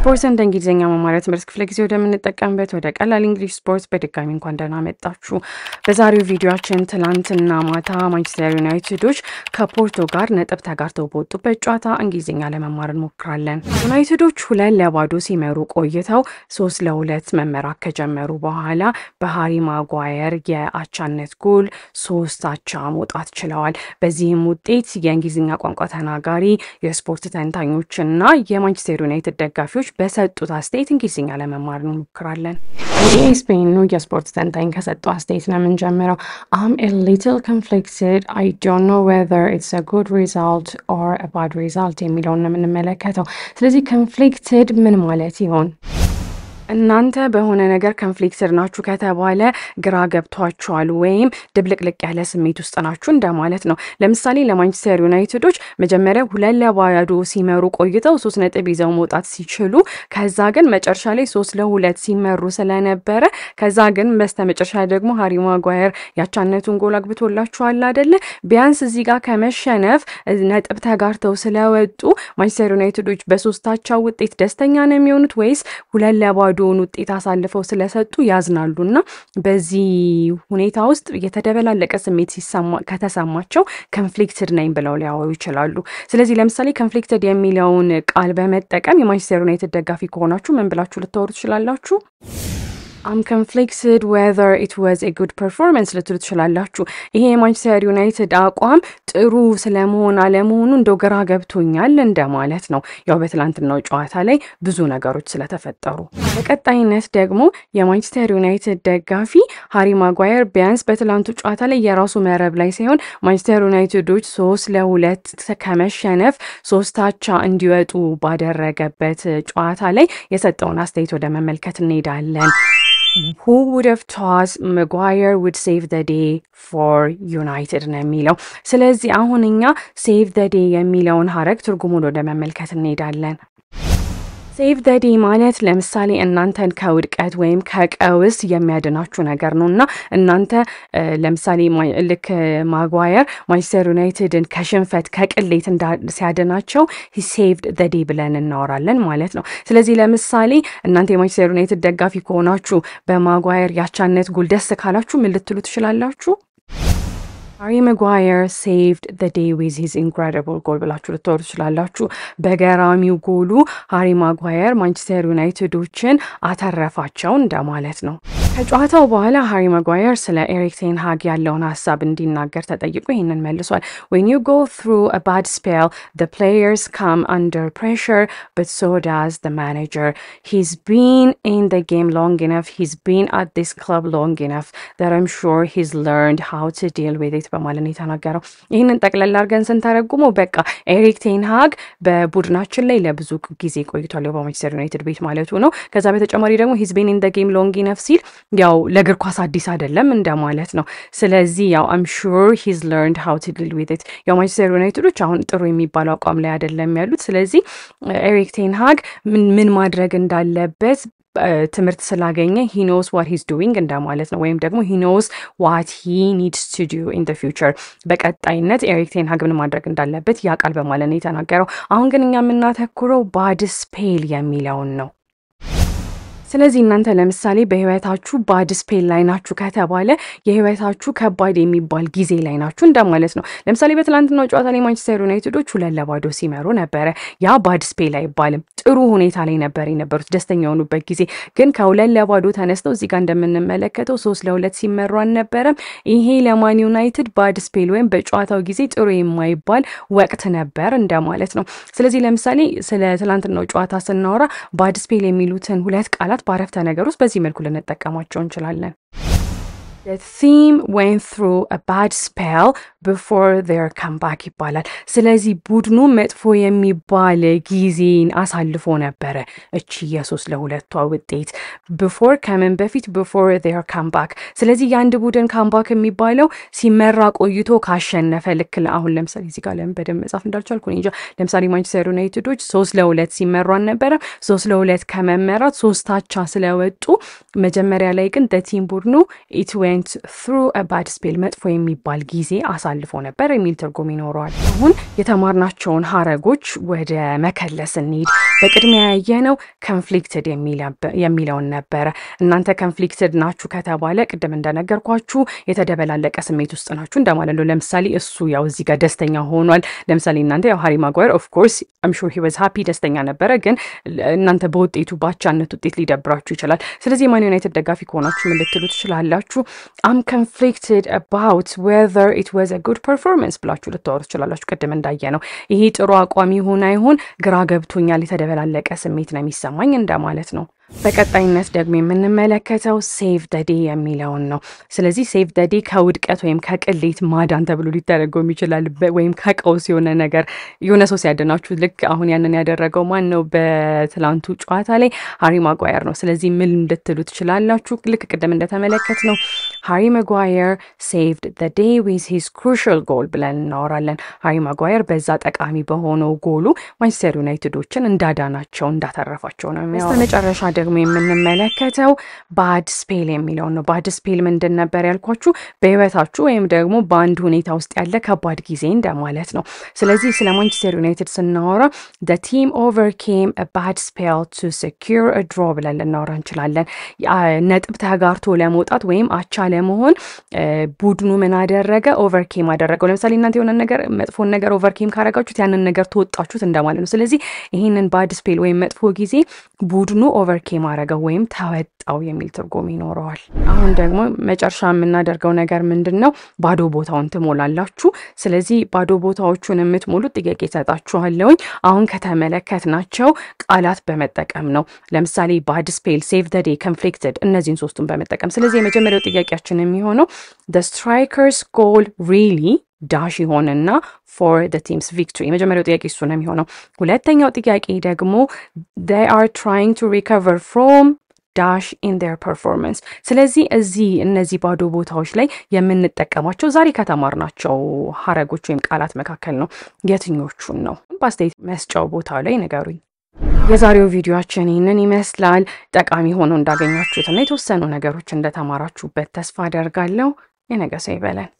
Sports and then gizing amamarets mersk flexio demineta kambet odak alal English sports bedekamin kwandana mettachu bezariu videoachin tlantinna mata Manchester United-uch kaporto gar netab tagarto bottu peccata ingizing alemamaran mokrallen United-uch 2-0 simeru qoyetaw 3-2 memerak kejemeru bahala be Harry Maguire ye achanet gol 3 acha motat chilawal bezihim utet yengizinga qwanqa tanagari ye sport tentanyuchinna ye Manchester United ደጋፊዎች በሰጡት አስተያየት እንግሊዝኛ ለመማርን እንሞክራለን የስፔን ነው የስፖርት ተንታኝ ከሰጡት አስተያየት ነው ጀምረው I'm a little conflicted I don't know whether it's a good result or a bad result የሚለውን ነው የምንመለከተው ስለዚህ conflicted ምን ማለት ይሆን እናንተ በሆነ ነገር ኮንፍሊክትር ናችሁ ከተባለ ግራ ገብቷችኋል ወይም ድብልቅልቅ ያለ ስሜት ውስጥ ናችሁ እንደማለት ነው ለምሳሌ ለማንቸስተር ዩናይትዶች መጀመሪያ 2-0 ሲመሩ ቆይተው 3 ነጥብ ይዘው መውጣት ሲችሉ ከዛ ግን መጨረሻ ላይ 3-2 ሲመሩ ስለነበረ ከዛ ግን በስተመጨረሻ ደግሞ ሃሪ ማጓየር ያቻነቱን ጎል አግብቶላችኋል አይደለ ቢያንስ እዚህ ጋር ከመሸነፍ ነጥብ ተጋርተው ስለወጡ ማንቸስተር ዩናይትዶች በሶስታቸው ውጤት ደስተኛ ነው የሚሆኑት ወይስ 2-0 ዶን ውጤት አሳልፈው ስለሰጡ ያዝናሉና በዚህ ሁኔታ ውስጥ የተደበላለቀ ስሜት ሲሰማ ከተሰማቸው ኮንፍሊክትድ ነኝ ብለው ሊያወሩ ይችላሉ ስለዚህ ለምሳሌ ኮንፍሊክትድ የሚለውን ቃል በመጠቀም የማንቸስተር ዩናይትድ ደጋፊ ከሆናችሁ ምን ብላችሁ ልታወሩ ትችላላችሁ I'm conflicted whether it was a good performance ለጥሩ ትችላላችሁ ይሄ ማንቸስተር ዩናይትድ አቋም ጥሩ ስለመሆን አለመሆኑ እንደገራ ገብቶኛል እንደማለት ነው ያው በትላንትናው ጨዋታ ላይ ብዙ ነገሮች ስለተፈጠሩ በቀጣይነት ደግሞ የማንቸስተር ዩናይትድ ደጋፊ ሃሪ ማጓየር ቢያንስ በትላንቱ ጨዋታ ላይ የራሱ መረብ ላይ ሳይሆን ማንቸስተር ዩናይትዶች 3-2 ተከመሸነፍ 3 አቻ እንዲወጡ ባደረገበት ጨዋታ ላይ የሰጠውን አስተያየት ወደ መመልከት እንሄዳለን Who would have thought Maguire would save the day for United Namilo? Selezi ahuninga save the day yemilon harek turgumu do memelket nidallen. Save the day ማለት ለምሳሌ እናንተን ከውድቀት ወይም ከቀውስ የሚያድናችሁ ነገር ነውና እናንተ ለምሳሌ ልክ ማጓየር ማንቸስተር ዩናይትድን ከሽንፈት ከቅሌት ሲያድናቸው he saved the day ብለን እናወራለን ማለት ነው ስለዚህ ለምሳሌ እናንተ የማንቸስተር ዩናይትድ ደጋፊ ከሆናችሁ በማጓየር ያቻነት ጎል ደስ ካላችሁ ምን ልትሉ ትችላላችሁ Harry Maguire saved the day with his incredible goal ብላችሁ ልታወሩ ትችላላችሁ በገራሚው ጎሉ ሃሪ ማጓየር ማንቸስተር ዩናይትዶችን አተረፋቸው እንደማለት ነው ከጨዋታው በኋላ ሃሪ ማጓየር ስለ ኤሪክ ቴን ሃግ ያለውን ሐሳብ እንዲናገር ተጠይቆ ይሄንን መልሷል When you go through a bad spell the players come under pressure but so does the manager he's been in the game long enough he's been at this club long enough that I'm sure he's learned how to deal with it በማለት ነው የተናገረው ይሄንን ጠቅላላ አርገን ስንተረጉሞ በቃ ኤሪክ ቴን ሃግ በቡድናችን ላይ ለብዙ ጊዜ ቆይቷል በማንቸስተር ዩናይትድ ቤት ማለት ነው ከዛ በተጨማሪ ደግሞ he's been in the game long enough ሲል ያው ለእግር ኳስ አዲስ አይደለም እንደማለት ነው ስለዚህ ያው I'm sure he's learned how to deal with it ያው ማንቸስተር ዩናይትዶች አሁን ጥሩ የሚባለው አቋም ላይ አይደለም ያሉት ስለዚህ ኤሪክ ቴን ሃግ ምን ማድረግ እንዳለበት ትምርት ስላገኘ he knows what he's doing እንደማለት ነው ወይም ደግሞ he knows what he needs to do in the future በቀጣይነት ኤሪክ ቴን ሃግ ምን ማድረግ እንዳለበት ያቃል በማለት ነው የተናገረው አሁን ግን እኛ የምናተኩረው bad spell የሚለውን ነው ስለዚህ እናንተ ለምሳሌ በህይወታችሁ bad spell ላይ ናችሁ ከተባለ የህይወታችሁ ከባድ የሚባል ጊዜ ላይ ናችሁ እንደማለት ነው ለምሳሌ በትላንትናው ጨዋታ ላይ ማንቸስተር ዩናይትዶች 2-0 ሲመሩ ነበረ ያ bad spell አይባልም ጥሩ ሁኔታ ላይ ነበር የነበሩት ደስተኛ ሆኑበት ጊዜ ግን ከ2-0 ተነስተው እዚህ ጋር እንደምንመለከተው 3-2 ሲመሩ ነበረ ይሄ ለማን ዩናይትድ bad spell ወይም በጨዋታው ጊዜ ጥሩ የማይባል ወቅት ነበር እንደማለት ነው ስለዚህ ለምሳሌ ስለ ትላንትናው ጨዋታ ስናወራ bad spell የሚሉትን ሁለት ቃላት ባረፍተ ነገር ውስጥ በዚህ መልኩ ልንጠቀማቸው እንችላለን The team went through a bad spell before their comeback ይባላል ስለዚህ ቡድኑ መጥፎ የሚባል ጊዜን አሳልፎ ነበር እቺ 3-2 ውጤት before coming በፊት before their comeback ስለዚህ የአንድ ቡድን comeback የሚባለው ሲመራ ቆይቶ ካሸነፈ ልክ አሁን ለምሳሌ እዚህ ጋር ለምን መጻፍ እንዳልቻልኩ እንጃ ለምሳሌ ማንቸስተር ዩናይትዶች 3-2 ሲመራን ነበር 3-2 ከመመራት 3 አቻ ስለወጡ መጀመሪያ ላይ ግን the team ቡድኑ it went through a bad spell የሚባል ጊዜ አሳልፎ ነበር የሚል ትርጉም ይኖረዋል። አሁን የተማርናቸውን ሀረጎች ወደ መከለስ እንሂድ። በቅድሚያ ያየነው conflicted የሚለውን ነበር። እናንተ conflicted ናችሁ ከተባለ ቅድም እንደነገርኳችሁ የተደበላለቀ ስሜት ውስጥ ናችሁ እንደማለት ነው። ለምሳሌ እሱ ያው እዚህ ጋር ደስተኛ ሆኗል። ለምሳሌ እናንተ ያው ሃሪ ማጓየር of course I'm sure he was happy ደስተኛ ነበረ ግን እናንተ በውጤቱ ባቻነት ውጤት ሊደብራችሁ ይችላል። ስለዚህ ማን ዩናይትድ ደጋፊ ከሆናችሁ ምን ልትሉ ትችላላችሁ? I'm conflicted about whether it was a good performance ብላችሁ ልታወሩ ትችላላችሁ። ቅድም እንዳየነው ይሄ ጥሩ አቋም ይሁን አይሁን ግራ ገብቶኛል የተደበላለቀ ስሜት ነው የሚሰማኝ እንደማለት ነው። በቀጣይነት ደግሞ የምንመለከተው save the day የሚለውን ነው። ስለዚህ save the day ከውድቀት ወይም ከቅሌት ማዳን ተብሎ ሊተረጎም ይችላል ወይም ከቀውስ የሆነ ነገር የሆነ ሰው ሲያድናችሁ ልክ አሁን ያንን ያደረገው ማን ነው በትላንቱ ጨዋታ ላይ ሃሪ ማጓየር ነው። ስለዚህ ምን ልትሉ ትችላላችሁ? ልክ ቀደም እንደተመለከትነው ሃሪ ማጓየር saved the day with his crucial goal ብለን እናወራለን። ሃሪ ማጓየር በዛ ጠቃሚ በሆነው ጎሉ ማንቸስተር ዩናይትዶችን እንዳዳናቸው እንዳተረፋቸው ነው የሚያወራው። በመጨረሻ ደግሞ የምንመለከተው bad spell የሚለውን ነው። bad spell ምንድን ነበር ያልኳችሁ? በህይወታችሁ ወይም ደግሞ በአንድ ሁኔታ ውስጥ ያለ ከባድ ጊዜ እንደማለት ነው። ስለዚህ ስለ ማንቸስተር ዩናይትድ ስናወራ the team overcame a bad spell to secure a draw ብለን ልናወራ እንችላለን። ነጥብ ተጋርቶ ለመውጣት ወይም አቻ ለመሆን ቡድኑ ምን አደረገ? overcame አደረገው። ለምሳሌ እናንተ የሆነ ነገር መጥፎን ነገር overcame ካረጋችሁት ያንን ነገር ተወጣችሁት እንደማለት ነው። ስለዚህ ይሄንን bad spell ወይም መጥፎ ጊዜ ቡድኑ overcame አደረገው ወይም ተወጣው የሚል ትርጉም ይኖረዋል። አሁን ደግሞ መጨረሻ የምናደርገው ነገር ምንድነው? ባዶ ቦታውን ትሞላላችሁ። ስለዚህ ባዶ ቦታዎቹን የምትሞሉት ጥያቄ ተጣጣችኋለሁኝ አሁን ከተመለከትናቸው ቃላት በመጠቀም ነው። ለምሳሌ bad spell, save the day, conflicted እነዚህን ሶስቱን በመጠቀም ስለዚህ የመጀመሪያው ጥያቄያችን የሚሆነው the strikers goal really dash ይሆንና for the team's victory የመጀመሪያው ጥያቄ እሱ ነው የሚሆነው። ሁለተኛው ጥያቄ ደግሞ they are trying to recover from dash in their performance ስለዚህ እነዚህ ባዶ ቦታዎች ላይ የምንጠቀማቸው ዛሬ ከተማርናቸው ሀረጎች ወይም ቃላት መካከል ነው። የትኞቹን ነው? በአስተያየት መስጫው ቦታው ላይ ንገሩኝ። የዛሬው ቪዲዮአችን ይህንን ይመስላል። ጠቃሚ ሆኖ እንዳገኛችሁትና የተወሰኑ ነገሮች እንደተማራችሁበት ተስፋ አደርጋለሁ። የነገ ሰው ይበለን።